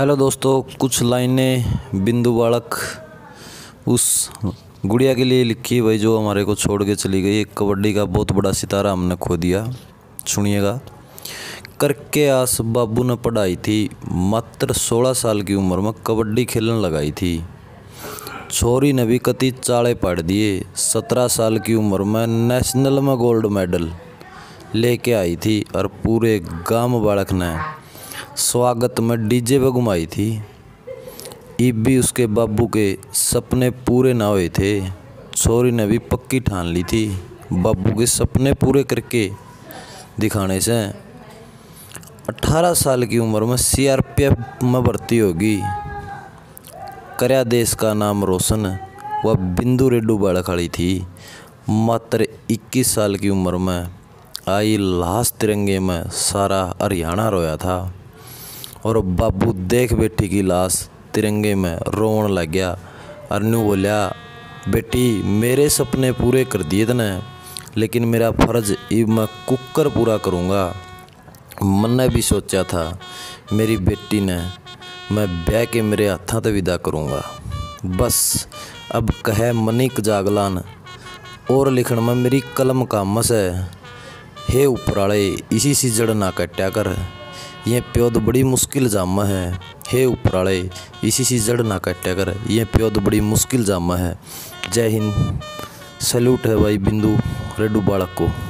Hello दोस्तों, कुछ लाइनें बिंदु बालक उस गुड़िया के लिए लिखी है भाई जो हमारे को छोड़ के चली गई। एक कबड्डी का बहुत बड़ा सितारा हमने खो दिया। सुनिएगा। करके आस बाबू ने पढ़ाई थी, मात्र 16 साल की उम्र में कबड्डी खेलने लगाई थी। छोरी ने भी कति चाले पाड़ दिए। 17 साल की उम्र में नेशनल में गोल्ड मेडल लेके आई थी और पूरे गांव बालक ने स्वागत में डीजे पर घुमाई थी। ईब भी उसके बाबू के सपने पूरे ना हुए थे। छोरी ने भी पक्की ठान ली थी बाबू के सपने पूरे करके दिखाने से। 18 साल की उम्र में CRPF में भर्ती होगी। करया देश का नाम रोशन वह बिंदु रेड्डू बाड़ा खड़ी थी। मात्र 21 साल की उम्र में आई लाश तिरंगे में सारा हरियाणा रोया था और बाबू देख बेटी की लाश तिरंगे में रोन लग गया। अनु बोलिया, बेटी मेरे सपने पूरे कर दिए तने, लेकिन मेरा फर्ज इब मैं कुकर पूरा करूँगा। मैंने भी सोचा था मेरी बेटी ने मैं ब्याह के मेरे हाथों ते विदा करूँगा। बस अब कहे मनिक जागलान और लिखण में मेरी कलम का मस है। हे ऊपराले इसी सी जड़ ना कट्या कर, ये प्योद बड़ी मुश्किल जामा है। हे ऊपराले इसी सी जड़ ना कट्या कर, ये प्योद बड़ी मुश्किल जामा है। जय हिंद। सैल्यूट है भाई बिंदु रेड्डू बालक को।